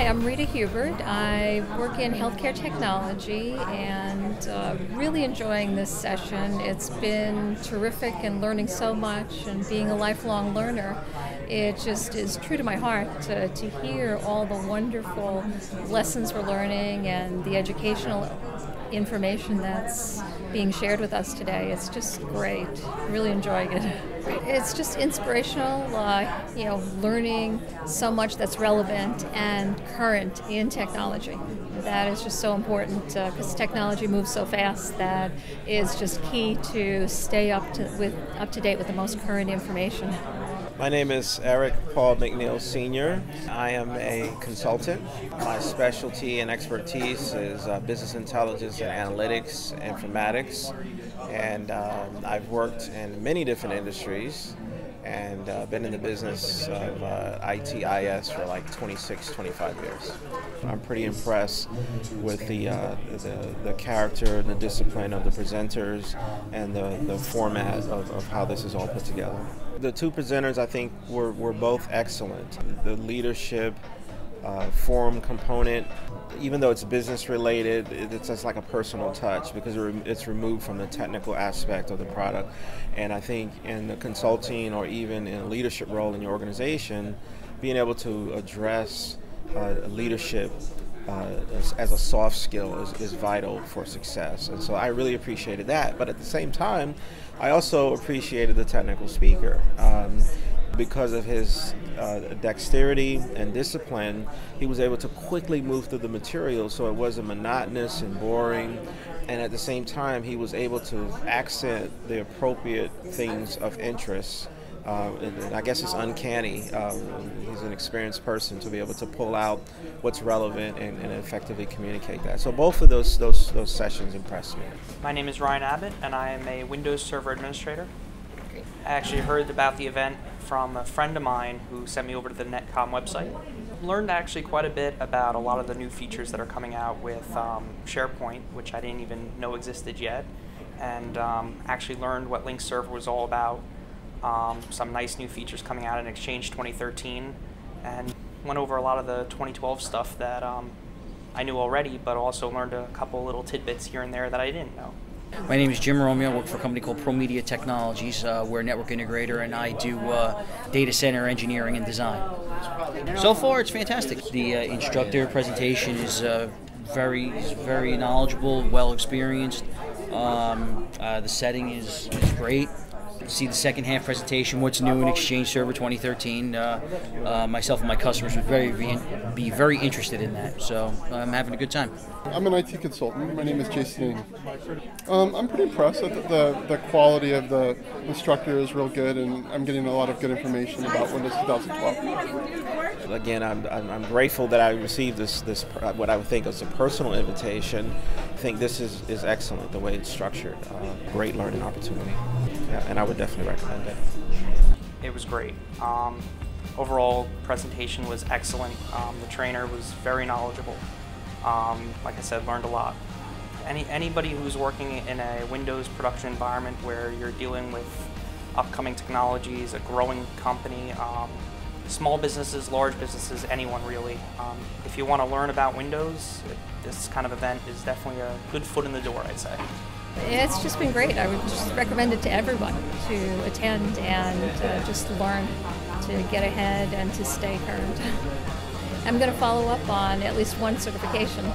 Hi, I'm Rita Hubert. I work in healthcare technology and really enjoying this session. It's been terrific and learning so much, and being a lifelong learner, it just is true to my heart to hear all the wonderful lessons we're learning and the educational information that's being shared with us today. It's just great. Really enjoying it. It's just inspirational, you know, learning so much that's relevant and current in technology. That is just so important because technology moves so fast that is just key to stay up to date with the most current information. My name is Eric Paul McNeil Sr. I am a consultant. My specialty and expertise is business intelligence and analytics, informatics, and I've worked in many different industries and been in the business of ITIS for like 26, 25 years. I'm pretty impressed with the character and the discipline of the presenters and the format of how this is all put together. The two presenters, I think, were both excellent. The leadership forum component, even though it's business related, it's just like a personal touch because it's removed from the technical aspect of the product. And I think in the consulting or even in a leadership role in your organization, being able to address leadership as a soft skill is vital for success. And so I really appreciated that. But at the same time, I also appreciated the technical speaker. Because of his dexterity and discipline, he was able to quickly move through the material so it wasn't monotonous and boring. And at the same time, he was able to accent the appropriate things of interest. And I guess it's uncanny. He's an experienced person to be able to pull out what's relevant and effectively communicate that. So both of those sessions impressed me. My name is Ryan Abbott, and I am a Windows Server Administrator. I actually heard about the event from a friend of mine who sent me over to the NetCom website. Learned actually quite a bit about a lot of the new features that are coming out with SharePoint, which I didn't even know existed yet, and actually learned what LinkServer was all about. Some nice new features coming out in Exchange 2013, and went over a lot of the 2012 stuff that I knew already, but also learned a couple little tidbits here and there that I didn't know. My name is Jim Romeo. I work for a company called ProMedia Technologies. We're a network integrator, and I do data center engineering and design. So far, it's fantastic. The instructor presentation is very knowledgeable, well experienced. The setting is great. See the second half presentation, what's new in Exchange Server 2013. Myself and my customers would be very interested in that, so I'm having a good time. I'm an IT consultant. My name is Jason. I'm pretty impressed. The quality of the instructor is real good, and I'm getting a lot of good information about Windows 2012. Again, I'm grateful that I received this what I would think is a personal invitation. I think this is excellent, the way it's structured. Great learning opportunity. Yeah, and I would definitely recommend it. It was great. Overall, presentation was excellent. The trainer was very knowledgeable. Like I said, learned a lot. Anybody who's working in a Windows production environment where you're dealing with upcoming technologies, a growing company, small businesses, large businesses, anyone really. If you want to learn about Windows, this kind of event is definitely a good foot in the door, I'd say. It's just been great. I would just recommend it to everyone to attend and just learn to get ahead and to stay current. I'm going to follow up on at least one certification.